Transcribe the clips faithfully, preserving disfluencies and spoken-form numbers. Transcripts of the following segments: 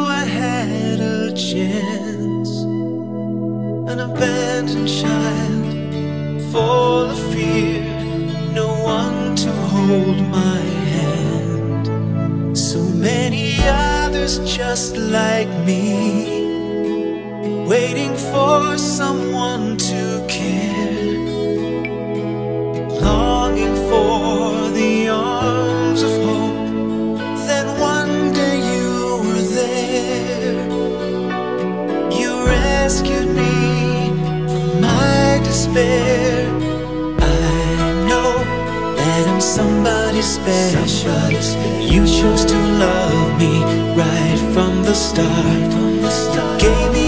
I had a chance, an abandoned child full of fear, no one to hold my hand. So many others just like me, waiting for someone to care, longing for the arms of hope that one day you were there. You rescued me from my despair. I know that I'm somebody special, somebody special. You chose to love me right from the start, from the start. Gave me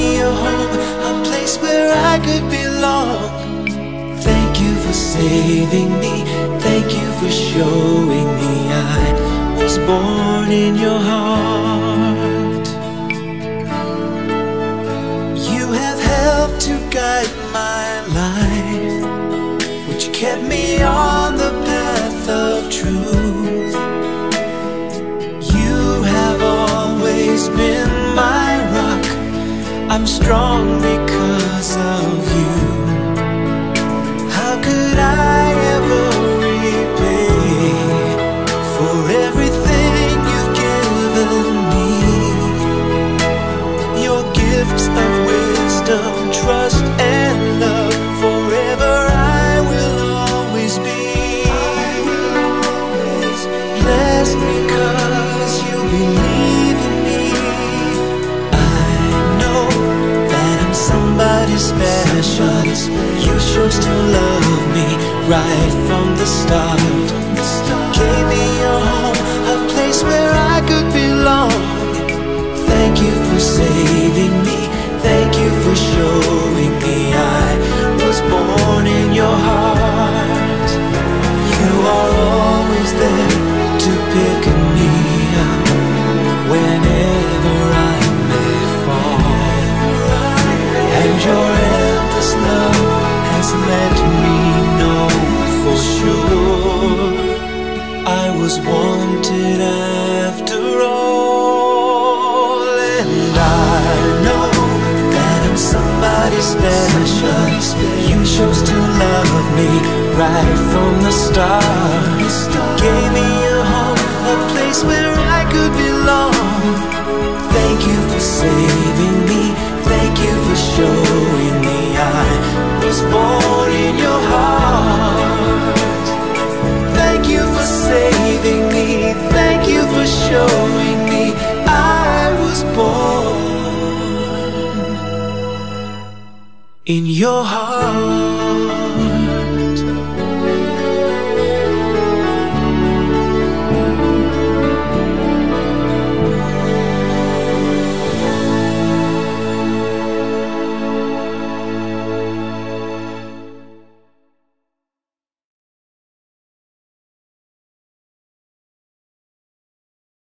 where I could belong. Thank you for saving me, thank you for showing me I was born in your heart. You have helped to guide my life, which kept me on the path of truth. You have always been my rock, I'm strong because of you. How could I ever repay for everything you've given me? Your gifts of wisdom, trust and love, forever I will always be. I will always be blessed because you believe in me. I know that I'm somebody special. You chose to love me right from the start. Gave me your home, a place where I could belong. Thank you for saving me, thank you for showing me I was born in your heart. You are always there to pick me up whenever I may fall, and your love has let me know for sure I was wanted after all. And I know that I'm somebody special. You chose to love me right from the start. Gave me a home, a place where I could belong. Thank you for saving me, thank you for showing me I was born in your heart. Thank you for saving me, thank you for showing me I was born in your heart.